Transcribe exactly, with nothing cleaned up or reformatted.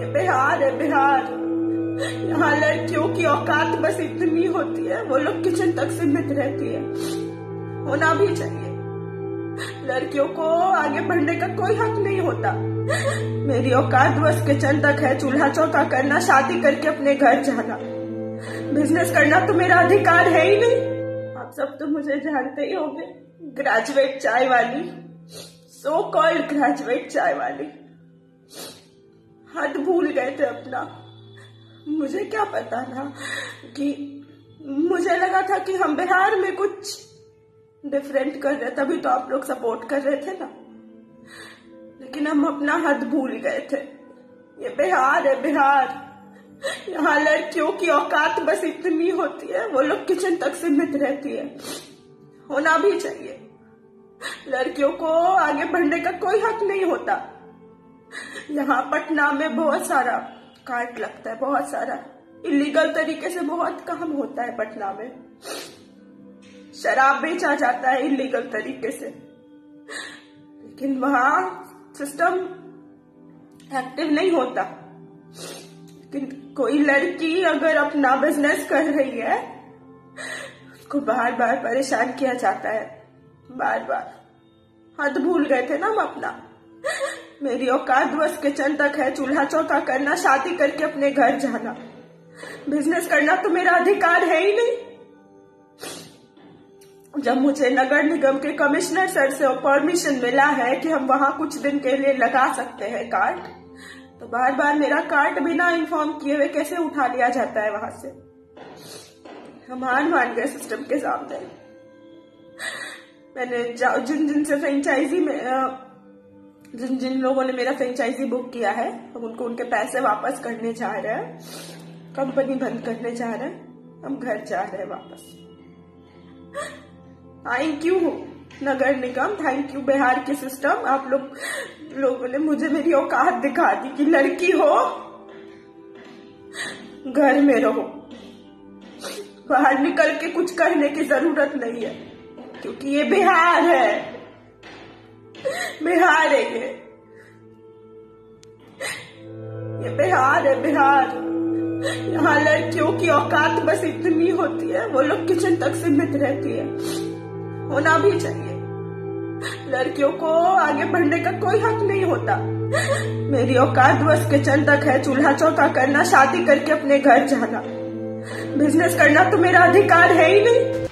ये बिहार है, बिहार। यहाँ लड़कियों की औकात बस इतनी होती है, वो लोग किचन तक सीमित रहती है। होना भी चाहिए, लड़कियों को आगे बढ़ने का कोई हक नहीं होता। मेरी औकात बस किचन तक है, चूल्हा चौका करना, शादी करके अपने घर जाना। बिजनेस करना तो मेरा अधिकार है ही नहीं। आप सब तो मुझे जानते ही होंगे, ग्रेजुएट चाय वाली, सो कॉल्ड ग्रेजुएट चाय वाली। हाथ भूल गए थे अपना। मुझे क्या पता था कि मुझे लगा था कि हम बिहार में कुछ डिफरेंट कर रहे, तभी तो आप लोग सपोर्ट कर रहे थे ना। लेकिन हम अपना हद भूल गए थे। ये बिहार है, बिहार। यहाँ लड़कियों की औकात बस इतनी होती है, वो लोग किचन तक सीमित रहती है। होना भी चाहिए, लड़कियों को आगे बढ़ने का कोई हक नहीं होता। यहाँ पटना में बहुत सारा काट लगता है, बहुत सारा इलीगल तरीके से बहुत काम होता है। पटना में शराब बेचा जाता है इलीगल तरीके से, लेकिन वहां सिस्टम एक्टिव नहीं होता। लेकिन कोई लड़की अगर अपना बिजनेस कर रही है, उसको बार बार परेशान किया जाता है, बार बार। हद भूल गए थे ना हम अपना। मेरी औकात बस किचन तक है, चूल्हा चौका करना, शादी करके अपने घर जाना। बिजनेस करना तो मेरा अधिकार है ही नहीं। जब मुझे नगर निगम के कमिश्नर सर से परमिशन मिला है कि हम वहां कुछ दिन के लिए लगा सकते हैं कार्ड, तो बार बार मेरा कार्ड बिना इन्फॉर्म किए हुए कैसे उठा लिया जाता है वहां से। हम हार मान गए सिस्टम के सामने। मैंने जिन जिन से फ्रेंचाइजी में जिन जिन लोगों ने मेरा फ्रेंचाइजी बुक किया है, हम उनको उनके पैसे वापस करने जा रहे हैं, कंपनी बंद करने जा रहे हैं, हम घर जा रहे हैं वापस। थैंक यू नगर निगम, थैंक यू बिहार के सिस्टम। आप लोग लोगों ने मुझे मेरी औकात दिखा दी कि लड़की हो, घर में रहो, बाहर निकल के कुछ करने की जरूरत नहीं है, क्योंकि ये बिहार है, बिहार है ये, ये बिहार है, बिहार। यहाँ लड़कियों की औकात बस इतनी होती है, वो लोग किचन तक सीमित रहती है। होना भी चाहिए, लड़कियों को आगे बढ़ने का कोई हक नहीं होता। मेरी औकात बस किचन तक है, चूल्हा चौका करना, शादी करके अपने घर जाना। बिजनेस करना तो मेरा अधिकार है ही नहीं।